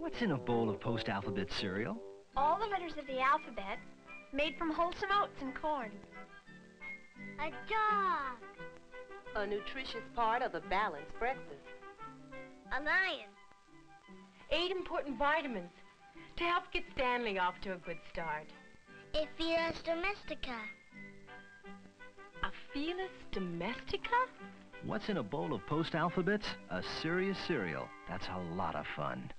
What's in a bowl of Post Alpha-Bit cereal? All the letters of the alphabet, made from wholesome oats and corn. A dog. A nutritious part of a balanced breakfast. A lion. 8 important vitamins to help get Stanley off to a good start. A Felis domestica. A Felis domestica? What's in a bowl of Post Alpha-Bits? A serious cereal. That's a lot of fun.